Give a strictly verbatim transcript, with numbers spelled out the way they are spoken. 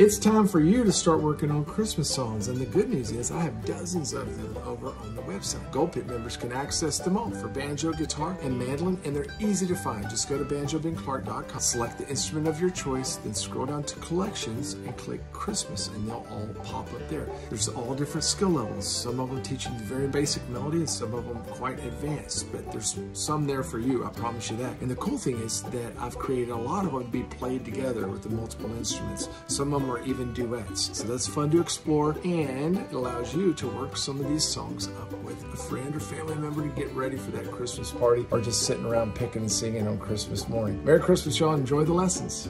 It's time for you to start working on Christmas songs, and the good news is I have dozens of them over on the website. Gold Pick members can access them all for banjo, guitar, and mandolin, and they're easy to find. Just go to banjo ben clark dot com, select the instrument of your choice, then scroll down to collections and click Christmas, and they'll all pop up there. There's all different skill levels. Some of them teaching very basic melody, and some of them quite advanced, but there's some there for you, I promise you that. And the cool thing is that I've created a lot of them to be played together with the multiple instruments. Some of them or even duets. So that's fun to explore, and it allows you to work some of these songs up with a friend or family member to get ready for that Christmas party, or just sitting around picking and singing on Christmas morning. Merry Christmas, y'all. Enjoy the lessons.